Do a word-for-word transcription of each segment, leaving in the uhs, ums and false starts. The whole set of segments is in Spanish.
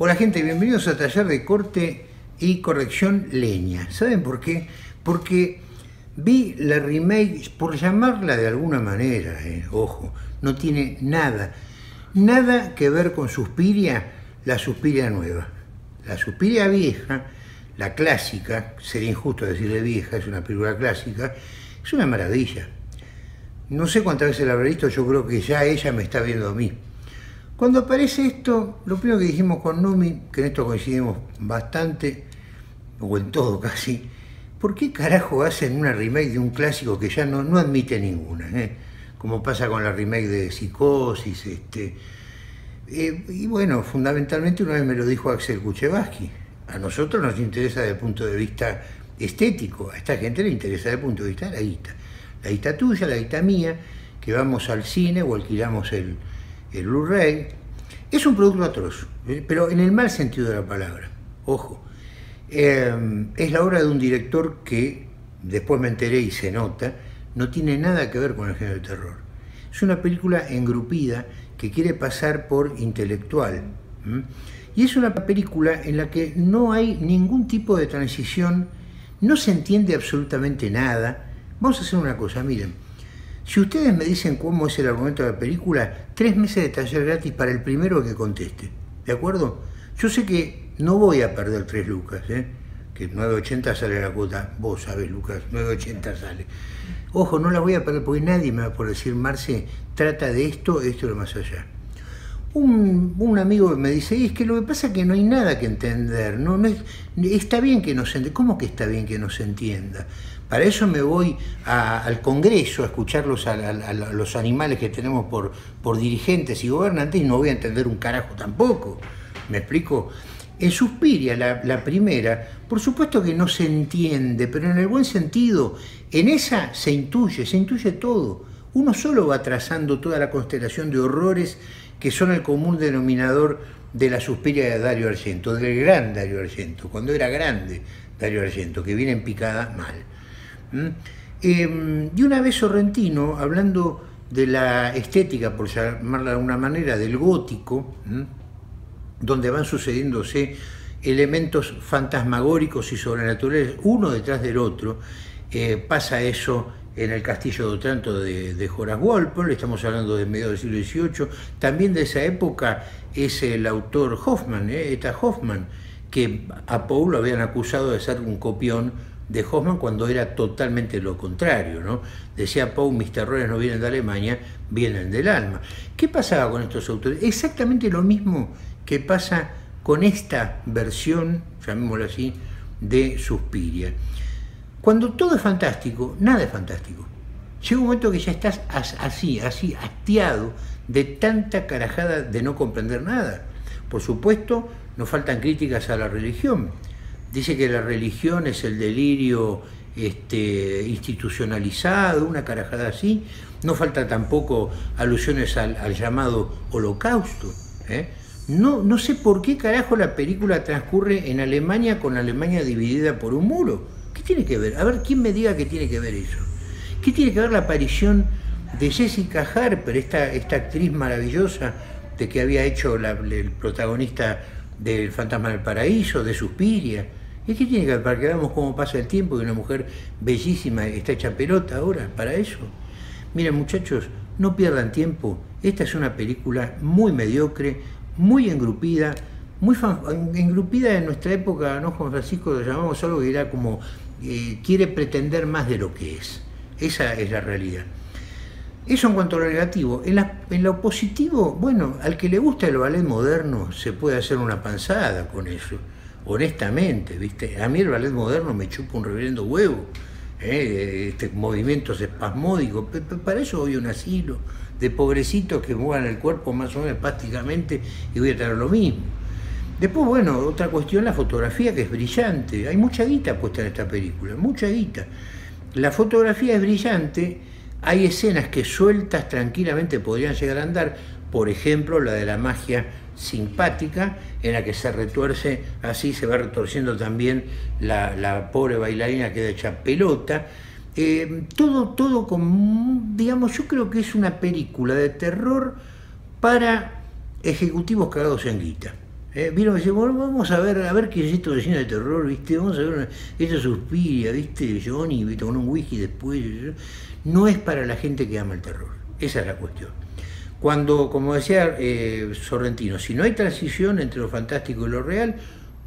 Hola gente, bienvenidos a Taller de Corte y Corrección Leña. ¿Saben por qué? Porque vi la remake, por llamarla de alguna manera, eh, ojo, no tiene nada, nada que ver con Suspiria, la Suspiria nueva. La Suspiria vieja, la clásica, sería injusto decirle vieja, es una película clásica, es una maravilla. No sé cuántas veces la habré visto, yo creo que ya ella me está viendo a mí. Cuando aparece esto, lo primero que dijimos con Numi, que en esto coincidimos bastante, o en todo casi, ¿por qué carajo hacen una remake de un clásico que ya no, no admite ninguna? ¿eh? Como pasa con la remake de Psicosis. Este, eh, y bueno, fundamentalmente una vez me lo dijo Axel Kuchewski. A nosotros nos interesa desde el punto de vista estético, a esta gente le interesa desde el punto de vista de la guita. La guita tuya, la guita mía, que vamos al cine o alquilamos el... el Blu-ray. Es un producto atroz, pero en el mal sentido de la palabra, ojo. Eh, es la obra de un director que, después me enteré y se nota, no tiene nada que ver con el género del terror. Es una película engrupida que quiere pasar por intelectual. ¿Mm? Y es una película en la que no hay ningún tipo de transición, no se entiende absolutamente nada. Vamos a hacer una cosa, miren. Si ustedes me dicen cómo es el argumento de la película, tres meses de taller gratis para el primero que conteste, ¿de acuerdo? Yo sé que no voy a perder tres lucas, ¿eh? Que nueve ochenta sale la cuota, vos sabés Lucas, nueve ochenta sale. Ojo, no la voy a perder porque nadie me va por decir, Marce, trata de esto, esto y lo más allá. Un, un amigo me dice, y es que lo que pasa es que no hay nada que entender, no, no es, está bien que no se entienda. ¿Cómo que está bien que no se entienda? Para eso me voy a, al Congreso a escuchar los, a, a, a los animales que tenemos por, por dirigentes y gobernantes y no voy a entender un carajo tampoco. ¿Me explico? En Suspiria, la, la primera, por supuesto que no se entiende, pero en el buen sentido, en esa se intuye, se intuye todo. Uno solo va trazando toda la constelación de horrores que son el común denominador de la Suspiria de Darío Argento, del gran Darío Argento, cuando era grande Darío Argento, que viene en picada mal. ¿Mm? Eh, y una vez Sorrentino, hablando de la estética, por llamarla de alguna manera, del gótico, ¿m? donde van sucediéndose elementos fantasmagóricos y sobrenaturales, uno detrás del otro, eh, pasa eso en el castillo de Otranto de, de Horace Walpole, estamos hablando de mediados del siglo dieciocho, también de esa época es el autor Hoffman, eh, Eta Hoffman, que a Poe lo habían acusado de ser un copión de Hoffman cuando era totalmente lo contrario, ¿no? Decía Poe, mis terrores no vienen de Alemania, vienen del alma. ¿Qué pasaba con estos autores? Exactamente lo mismo que pasa con esta versión, llamémoslo así, de Suspiria. Cuando todo es fantástico, nada es fantástico. Llega un momento que ya estás así, así, hastiado de tanta carajada de no comprender nada. Por supuesto, nos faltan críticas a la religión. Dice que la religión es el delirio este, institucionalizado, una carajada así. No falta tampoco alusiones al, al llamado Holocausto. ¿eh? No, no sé por qué carajo la película transcurre en Alemania con Alemania dividida por un muro. ¿Qué tiene que ver? A ver, ¿quién me diga que tiene que ver eso? ¿Qué tiene que ver la aparición de Jessica Harper, esta, esta actriz maravillosa de que había hecho la, el protagonista del Fantasma del Paraíso, de Suspiria? ¿Y qué tiene que ver? Para que veamos cómo pasa el tiempo y una mujer bellísima está hecha pelota ahora para eso. Miren muchachos, no pierdan tiempo. Esta es una película muy mediocre, muy engrupida, muy fan... engrupida en nuestra época, ¿no? Juan Francisco lo llamamos algo que era como eh, quiere pretender más de lo que es. Esa es la realidad. Eso en cuanto a lo negativo. En, la, en lo positivo, bueno, al que le gusta el ballet moderno se puede hacer una panzada con eso, honestamente, ¿viste? A mí el ballet moderno me chupa un reverendo huevo, ¿eh? este, movimientos espasmódicos, para eso voy a un asilo de pobrecitos que muevan el cuerpo más o menos plásticamente y voy a tener lo mismo. Después, bueno, otra cuestión, la fotografía que es brillante, hay mucha guita puesta en esta película, mucha guita. La fotografía es brillante. Hay escenas que sueltas tranquilamente podrían llegar a andar, por ejemplo la de la magia simpática en la que se retuerce, así se va retorciendo también la, la pobre bailarina que hecha pelota. Eh, todo, todo con, digamos, yo creo que es una película de terror para ejecutivos cagados en guita. Eh, vino y dice, bueno, vamos a ver, a ver qué es esto de cine de terror, ¿viste? Vamos a ver, esto Suspiria, ¿viste? Johnny, ¿viste? Con un whisky después. No es para la gente que ama el terror, esa es la cuestión. Cuando, como decía eh, Sorrentino, si no hay transición entre lo fantástico y lo real,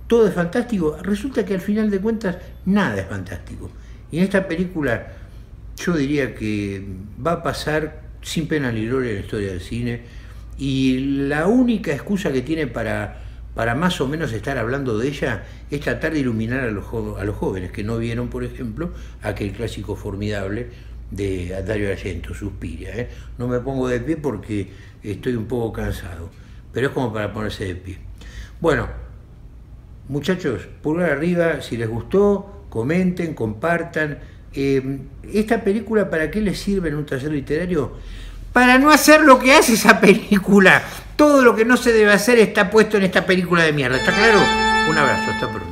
todo es fantástico, resulta que al final de cuentas nada es fantástico. Y en esta película yo diría que va a pasar sin pena ni gloria en la historia del cine, y la única excusa que tiene para, para más o menos estar hablando de ella es tratar de iluminar a los, a los jóvenes que no vieron, por ejemplo, aquel clásico formidable de Darío Argento, Suspiria. ¿eh? No me pongo de pie porque estoy un poco cansado, pero es como para ponerse de pie. Bueno, muchachos, pulgar arriba, si les gustó, comenten, compartan. Eh, ¿Esta película para qué les sirve en un taller literario? Para no hacer lo que hace esa película. Todo lo que no se debe hacer está puesto en esta película de mierda. ¿Está claro? Un abrazo, hasta pronto.